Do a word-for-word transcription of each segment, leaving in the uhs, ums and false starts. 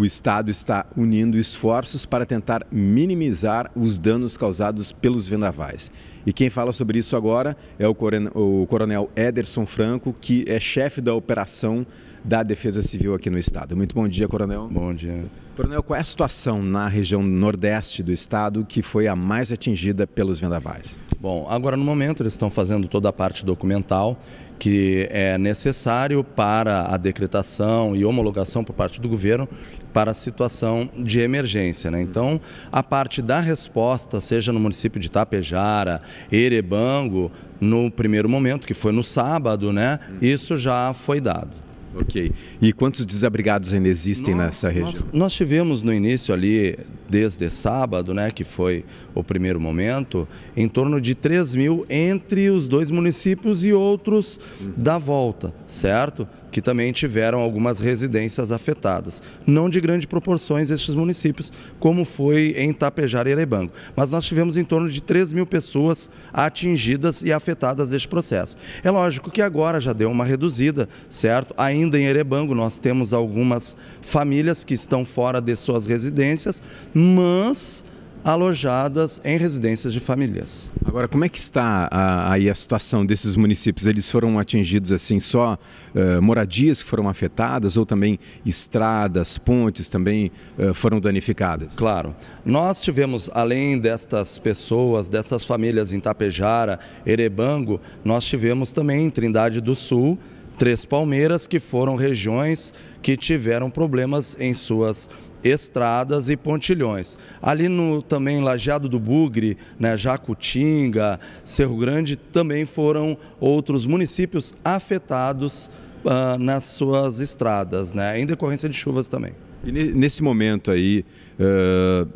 O Estado está unindo esforços para tentar minimizar os danos causados pelos vendavais. E quem fala sobre isso agora é o coronel Éderson Franco, que é chefe da operação da Defesa Civil aqui no Estado. Muito bom dia, coronel. Bom dia. Coronel, qual é a situação na região nordeste do Estado que foi a mais atingida pelos vendavais? Bom, agora no momento eles estão fazendo toda a parte documental que é necessário para a decretação e homologação por parte do governo para a situação de emergência, né? Então, a parte da resposta, seja no município de Tapejara, Erebango, no primeiro momento, que foi no sábado, né? Isso já foi dado. Ok. E quantos desabrigados ainda existem nós, nessa região? Nós, nós tivemos no início ali, desde sábado, né, que foi o primeiro momento, em torno de três mil entre os dois municípios e outros da volta, certo? Que também tiveram algumas residências afetadas. Não de grandes proporções estes municípios, como foi em Tapejara e Erebango. Mas nós tivemos em torno de três mil pessoas atingidas e afetadas deste processo. É lógico que agora já deu uma reduzida, certo? Ainda Ainda em Erebango nós temos algumas famílias que estão fora de suas residências, mas alojadas em residências de famílias. Agora, como é que está a, aí a situação desses municípios? Eles foram atingidos assim só uh, moradias que foram afetadas ou também estradas, pontes também uh, foram danificadas? Claro. Nós tivemos, além destas pessoas, dessas famílias em Tapejara, Erebango, nós tivemos também em Trindade do Sul, Três Palmeiras, que foram regiões que tiveram problemas em suas estradas e pontilhões. Ali no também Lajeado do Bugre, né, Jacutinga, Cerro Grande, também foram outros municípios afetados uh, nas suas estradas, né, em decorrência de chuvas também. E nesse momento aí,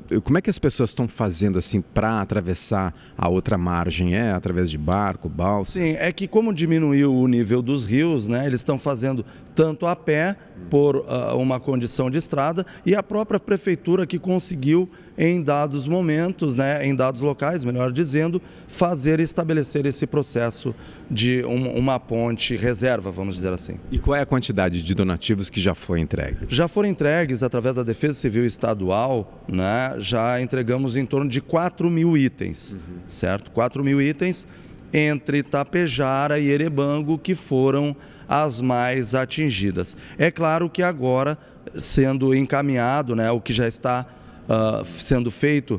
uh, como é que as pessoas estão fazendo assim para atravessar a outra margem? É através de barco, balsa? Sim, é que como diminuiu o nível dos rios, né, eles estão fazendo tanto a pé por uh, uma condição de estrada e a própria prefeitura que conseguiu em dados momentos, né, em dados locais, melhor dizendo, fazer e estabelecer esse processo de um, uma ponte reserva, vamos dizer assim. E qual é a quantidade de donativos que já foi entregue? Já foram entregues através da Defesa Civil Estadual, né, já entregamos em torno de quatro mil itens, uhum. Certo? quatro mil itens entre Tapejara e Erebango, que foram as mais atingidas. É claro que agora, sendo encaminhado, né, o que já está uh, sendo feito,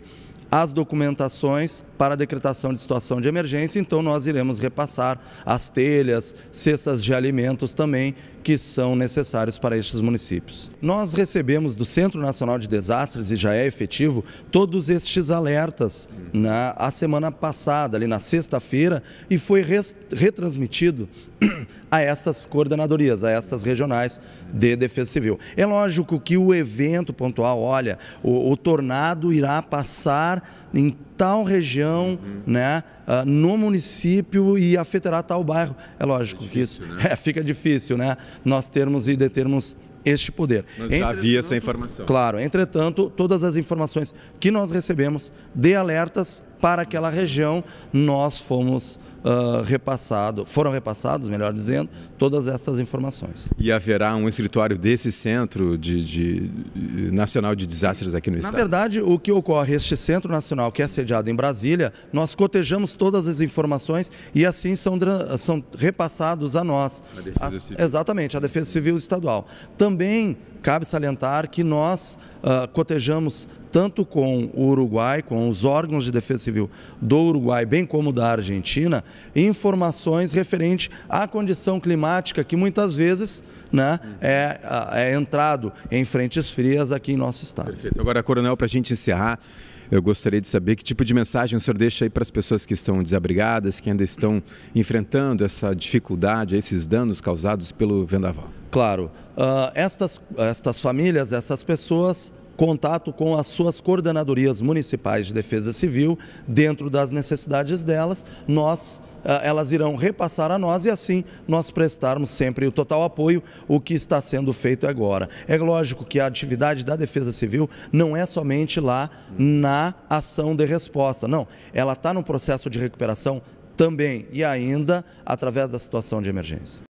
as documentações para a decretação de situação de emergência, então nós iremos repassar as telhas, cestas de alimentos também, que são necessários para estes municípios. Nós recebemos do Centro Nacional de Desastres, e já é efetivo, todos estes alertas na a semana passada, ali na sexta-feira, e foi res, retransmitido a estas coordenadorias, a estas regionais de Defesa Civil. É lógico que o evento pontual, olha, o, o tornado irá passar em tal região, uhum. né, uh, no município e afetará tal bairro. É lógico é difícil, que isso né? é, fica difícil, né? Nós termos e determos este poder. Mas já havia essa informação. Claro, entretanto, todas as informações que nós recebemos de alertas para aquela região, nós fomos uh, repassados, foram repassados, melhor dizendo, todas estas informações. E haverá um escritório desse Centro de, de, Nacional de Desastres aqui no Na Estado? Na verdade, o que ocorre, este Centro Nacional que é sediado em Brasília, nós cotejamos todas as informações e assim são, são repassados a nós. A Defesa Civil. Exatamente, a Defesa Civil Estadual. Também cabe salientar que nós uh, cotejamos tanto com o Uruguai, com os órgãos de defesa civil do Uruguai, bem como da Argentina, informações referentes à condição climática que muitas vezes né, é, é entrado em frentes frias aqui em nosso estado. Perfeito. Agora, coronel, para a gente encerrar, eu gostaria de saber que tipo de mensagem o senhor deixa aí para as pessoas que estão desabrigadas, que ainda estão enfrentando essa dificuldade, esses danos causados pelo vendaval. Claro, uh, estas, estas famílias, essas pessoas, contato com as suas coordenadorias municipais de defesa civil, dentro das necessidades delas, nós, uh, elas irão repassar a nós e assim nós prestarmos sempre o total apoio, o que está sendo feito agora. É lógico que a atividade da defesa civil não é somente lá na ação de resposta, não, ela está no processo de recuperação também e ainda através da situação de emergência.